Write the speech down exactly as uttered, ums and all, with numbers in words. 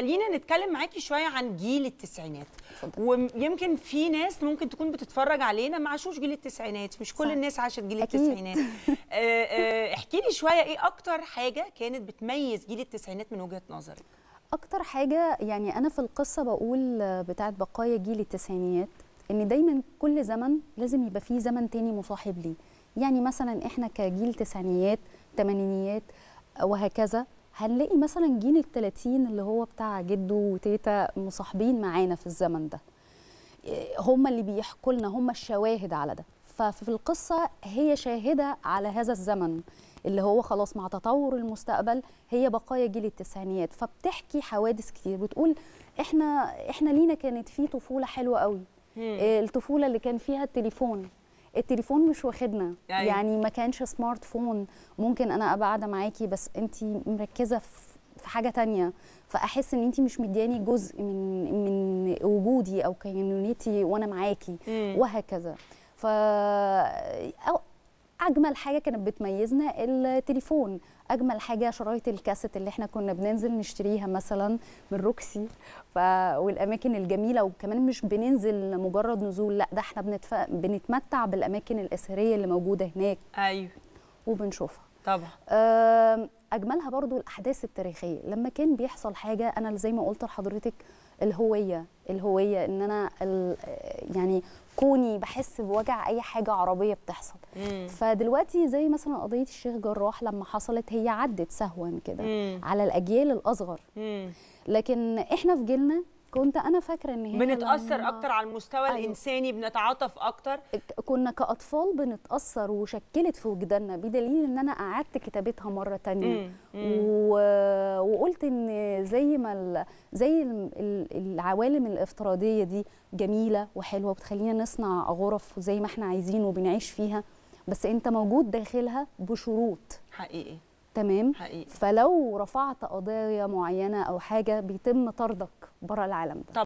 خلينا نتكلم معاكي شويه عن جيل التسعينات. ويمكن في ناس ممكن تكون بتتفرج علينا ما عاشوش جيل التسعينات، مش كل صح. الناس عاشت جيل أكيد. التسعينات. احكي لي شويه ايه اكتر حاجه كانت بتميز جيل التسعينات من وجهه نظرك؟ اكتر حاجه يعني انا في القصه بقول بتاعه بقايا جيل التسعينات ان دايما كل زمن لازم يبقى فيه زمن تاني مصاحب ليه. يعني مثلا احنا كجيل تسعينيات تمانينيات وهكذا هنلاقي مثلا جيل التلاتين اللي هو بتاع جدو وتيتا مصاحبين معانا في الزمن ده، هم اللي بيحكوا لنا، هم الشواهد على ده. ففي القصه هي شاهده على هذا الزمن اللي هو خلاص مع تطور المستقبل هي بقايا جيل التسعينيات، فبتحكي حوادث كتير بتقول احنا احنا لينا كانت في طفوله حلوه قوي. الطفوله اللي كان فيها التليفون التليفون مش واخدنا، يعني, يعني ما كانش سمارت فون، ممكن انا ابقى قاعده معاكي بس انت مركزه في حاجه تانية، فاحس ان انت مش مدياني جزء من من وجودي او كيانيتي وانا معاكي وهكذا. ف اجمل حاجه كانت بتميزنا التليفون، اجمل حاجه شرايط الكاسيت اللي احنا كنا بننزل نشتريها مثلا من روكسي ف... والاماكن الجميله. وكمان مش بننزل مجرد نزول، لا ده احنا بنتف... بنتمتع بالاماكن الاثريه اللي موجوده هناك، ايوه وبنشوفها طبعا. اجملها برضو الاحداث التاريخيه لما كان بيحصل حاجه، انا زي ما قلت لحضرتك الهويه الهويه ان انا ال... يعني كوني بحس بوجع اي حاجه عربيه بتحصل. مم. فدلوقتي زي مثلا قضيه الشيخ جراح لما حصلت هي عدت سهوا كده على الاجيال الاصغر. مم. لكن احنا في جيلنا كنت انا فاكره ان بنتاثر اكتر على المستوى أيوه. الانساني، بنتعاطف اكتر، كنا كاطفال بنتاثر وشكلت في وجداننا، بدليل ان انا قعدت كتابتها مره ثانيه و... وقلت ان زي ما ال... زي العوالم الافتراضيه دي جميله وحلوه وبتخلينا نصنع غرف زي ما احنا عايزين وبنعيش فيها، بس انت موجود داخلها بشروط حقيقي تمام حقيقي. فلو رفعت قضايا معينه او حاجه بيتم طردك بره العالم ده.